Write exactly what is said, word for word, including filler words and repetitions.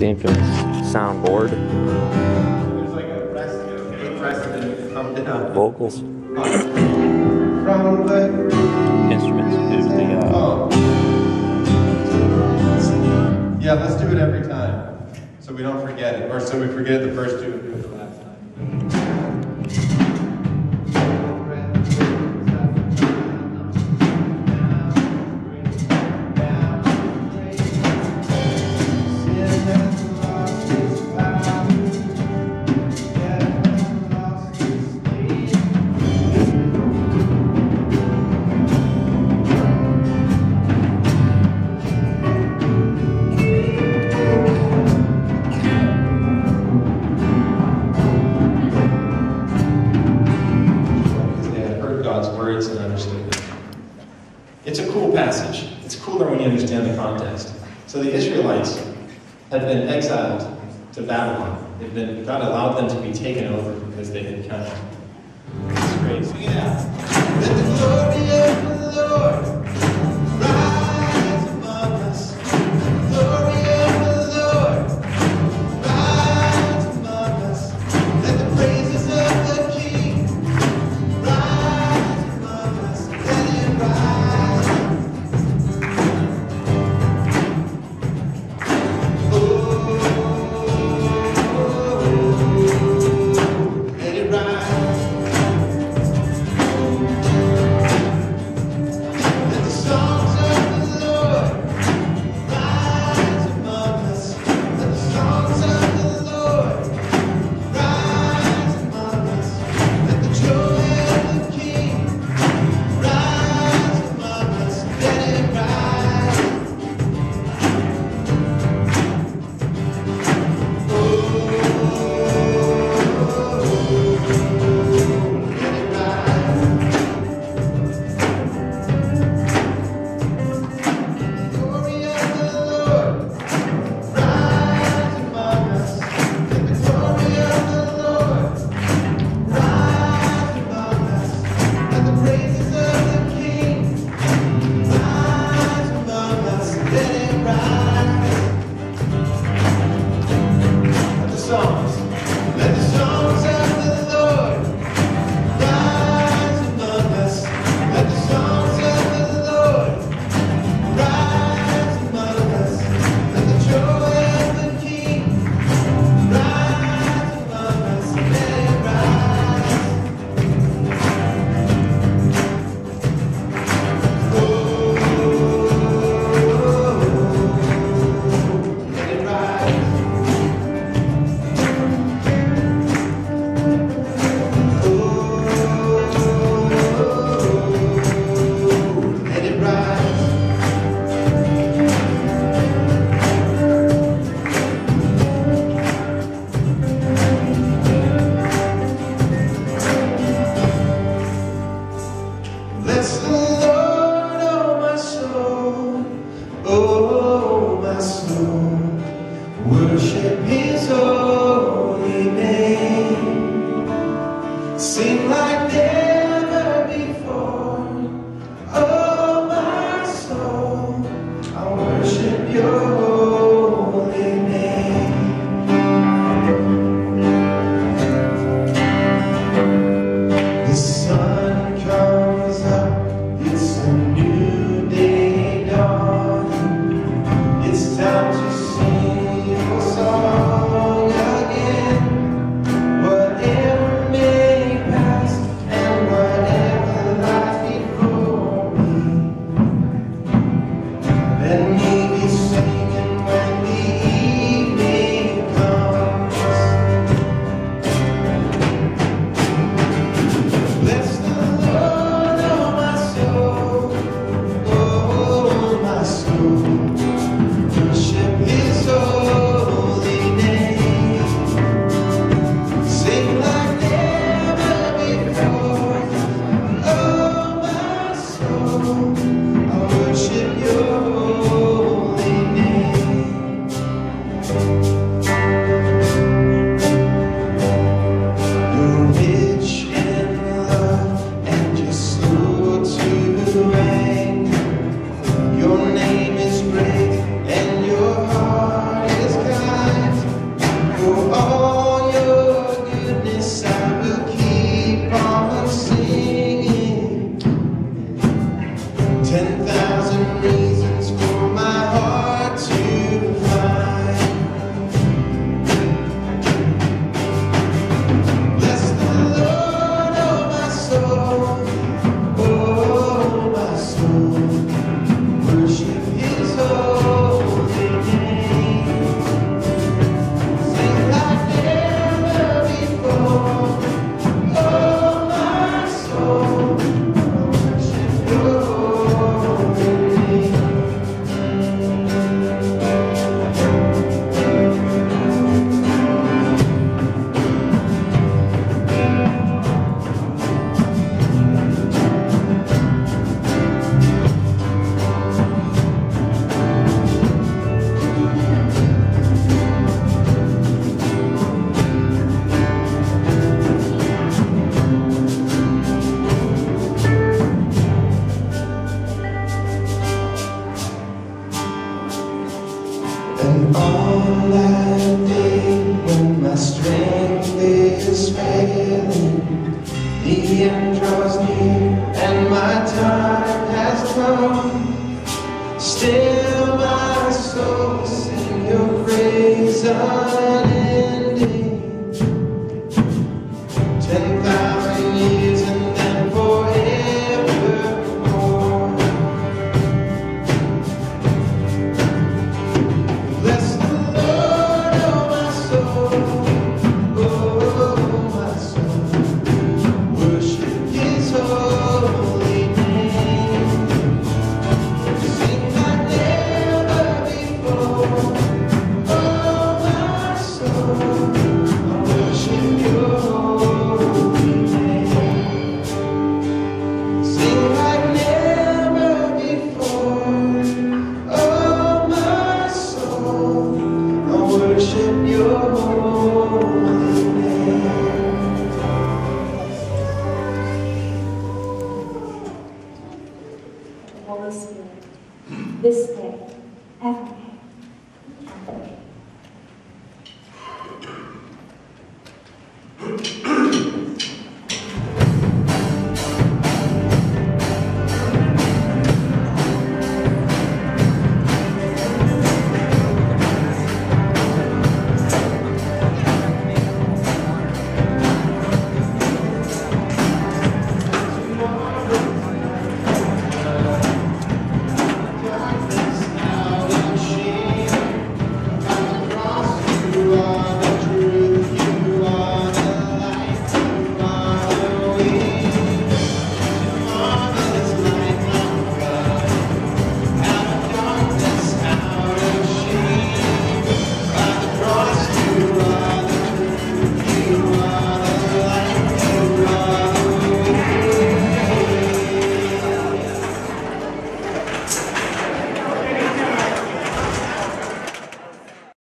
the infamous soundboard. There's like a rest from the uh, vocals. From the instruments. There's the uh, oh. Yeah, let's do it every time, so we don't forget it, or so we forget the first two and do it the last time. And understood it. It's a cool passage. It's cooler when you understand the context. So the Israelites had been exiled to Babylon. They've been, God allowed them to be taken over because they had come. It's crazy. Look at that. Let the glory of the Lord rise among us. The glory of the Lord rise among us. Let the praises of the King rise. And all I need when my strength is failing, the end draws near and my time has come. Still my soul sing your praise.